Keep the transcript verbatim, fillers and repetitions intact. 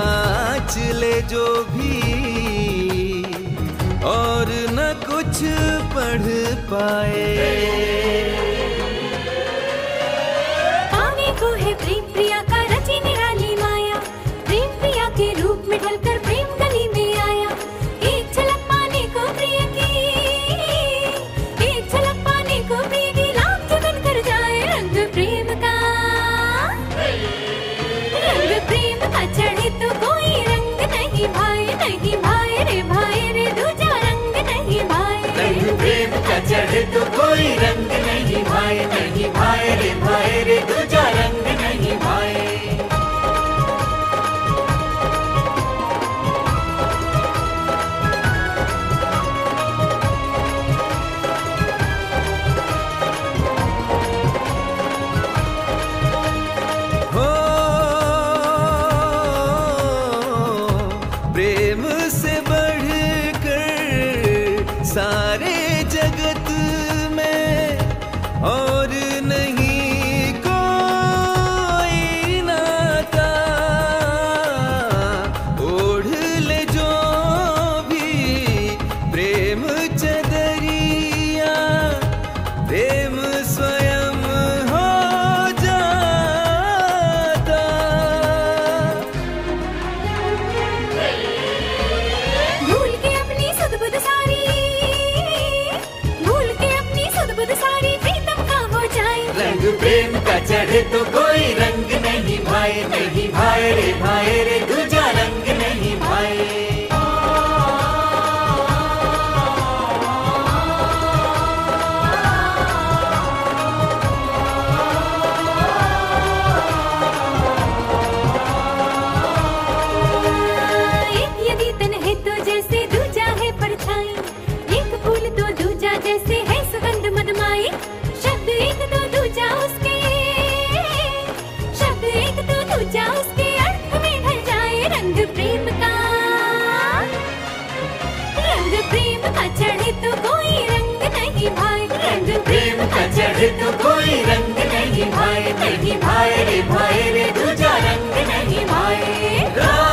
बाँच ले जो भी और न कुछ पढ़ पाए। पाने को है प्रेम प्रिया का रची निराली माया, प्रेम प्रिया के रूप में ढलकर प्रेम गली में आया। एक झलक पाने को प्रिय की, एक झलक पाने को प्रिय की, लाख जगन कर जाए रंग प्रेम का, रंग प्रेम का चढ़े तो कोई रंग नहीं भाई, नहीं भाई रे भाई रे दूजा रंग नहीं भाई, रंग प्रेम का चढ़े तो कोई रंग नहीं भाई, नहीं भाई रे भाई रे दूजा रंग नहीं भाई। चढ़े तो कोई रंग नहीं भाई, नहीं भाई रे भाई रे दूजा रंग नहीं भाई। एक यदि तन है तो जैसे दूजा है परछाई, एक फूल तो दूजा जैसे है सुगंध मदमाई। शब्द एक तो दूजा उसके, दूजा उसके अर्थ में ढल जाए रंग प्रेम का, रंग प्रेम का चढ़े तो कोई रंग नहीं भाई, रंग प्रेम का चढ़े तो कोई रंग नहीं भाई, नहीं भाई रे भाई रे दूजा रंग नहीं भाई।